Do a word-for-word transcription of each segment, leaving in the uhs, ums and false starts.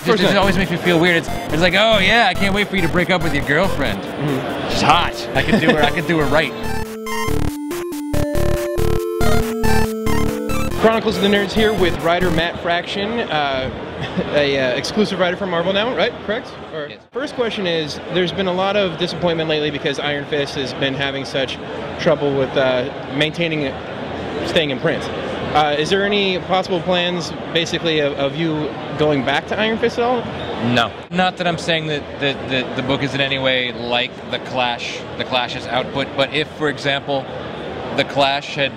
First, it always makes me feel weird. It's, it's like, oh yeah, I can't wait for you to break up with your girlfriend. Mm-hmm. She's hot. I could do her. I could do her right. Chronicles of the Nerds here with writer Matt Fraction, uh, a uh, exclusive writer from Marvel now, right? Correct? Or... Yes. First question is, there's been a lot of disappointment lately because Iron Fist has been having such trouble with uh, maintaining, staying in print. Uh, is there any possible plans, basically, of, of you going back to Iron Fist at all? No. Not that I'm saying that, that, that the book is in any way like The Clash, The Clash's output, but if, for example, The Clash had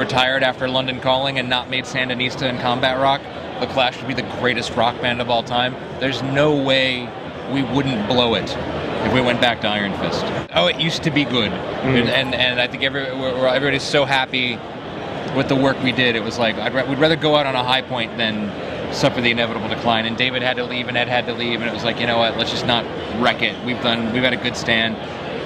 retired after London Calling and not made Sandinista and Combat Rock, The Clash would be the greatest rock band of all time. There's no way we wouldn't blow it if we went back to Iron Fist. Oh, it used to be good. Mm. And, and I think every, everybody's so happy with the work we did. It was like, I'd, we'd rather go out on a high point than suffer the inevitable decline. And David had to leave and Ed had to leave, and it was like, you know what, let's just not wreck it. We've done, we've had a good stand.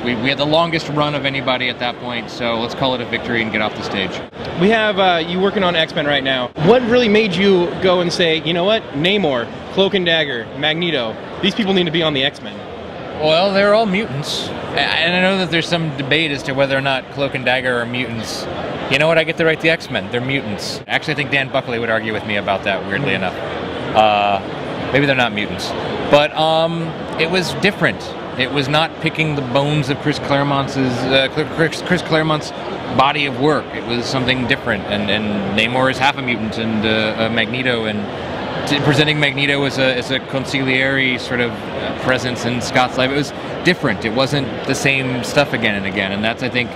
We, we had the longest run of anybody at that point, so let's call it a victory and get off the stage. We have uh, you working on X-Men right now. What really made you go and say, you know what, Namor, Cloak and Dagger, Magneto, these people need to be on the X-Men? Well, they're all mutants. And I know that there's some debate as to whether or not Cloak and Dagger are mutants. You know what, I get to write the X-Men, they're mutants. Actually, I think Dan Buckley would argue with me about that, weirdly mm. enough. Uh, maybe they're not mutants. But um, it was different. It was not picking the bones of Chris Claremont's uh, Chris, Chris Claremont's body of work. It was something different, and, and Namor is half a mutant, and uh, uh, Magneto, and presenting Magneto as a, as a consigliere sort of uh, presence in Scott's life. It was different. It wasn't the same stuff again and again, and that's, I think,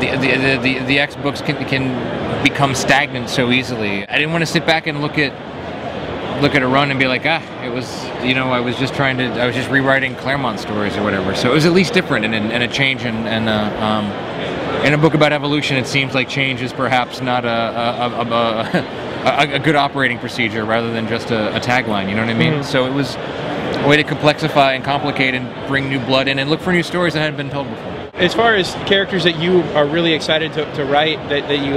the, the, the, the, the X-books can, can become stagnant so easily. I didn't want to sit back and look at look at a run and be like, ah, it was, you know, I was just trying to, I was just rewriting Claremont stories or whatever. So it was at least different and, and a change. And, and uh, um, in a book about evolution, it seems like change is perhaps not a, a, a, a, a good operating procedure rather than just a, a tagline, you know what I mean? Mm-hmm. So it was a way to complexify and complicate and bring new blood in and look for new stories that hadn't been told before. As far as characters that you are really excited to, to write, that, that you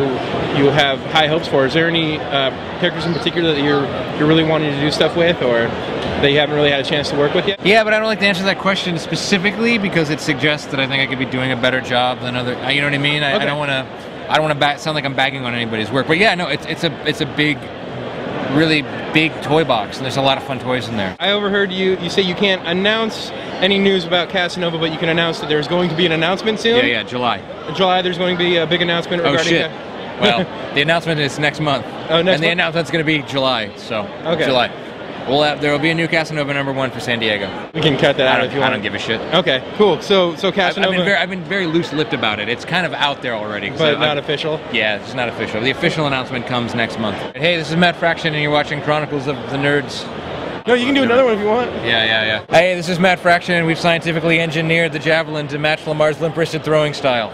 you have high hopes for, is there any uh, characters in particular that you're you're really wanting to do stuff with, or that you haven't really had a chance to work with yet? Yeah, but I don't like to answer that question specifically because it suggests that I think I could be doing a better job than other. You know what I mean? I, okay. I don't want to. I don't want to sound like I'm bagging on anybody's work, but yeah, no, it's it's a it's a big, really big toy box, and there's a lot of fun toys in there. I overheard you, you say you can't announce any news about Casanova, but you can announce that there's going to be an announcement soon? Yeah, yeah, July. In July, there's going to be a big announcement regarding... Oh, shit. Well, the announcement is next month. Oh, next and month? And the announcement's going to be July, so okay. July. We'll have, there will be a new Casanova number one for San Diego. We can cut that out if you want. I don't give a shit. Okay, cool. So, so Casanova... I've been very, I've been very loose-lipped about it. It's kind of out there already. But I, not I, official? Yeah, it's not official. The official announcement comes next month. Hey, this is Matt Fraction, and you're watching Chronicles of the Nerds. No, you can do another one if you want. Yeah, yeah, yeah. Hey, this is Matt Fraction, and we've scientifically engineered the javelin to match Lamar's limp-wristed throwing style.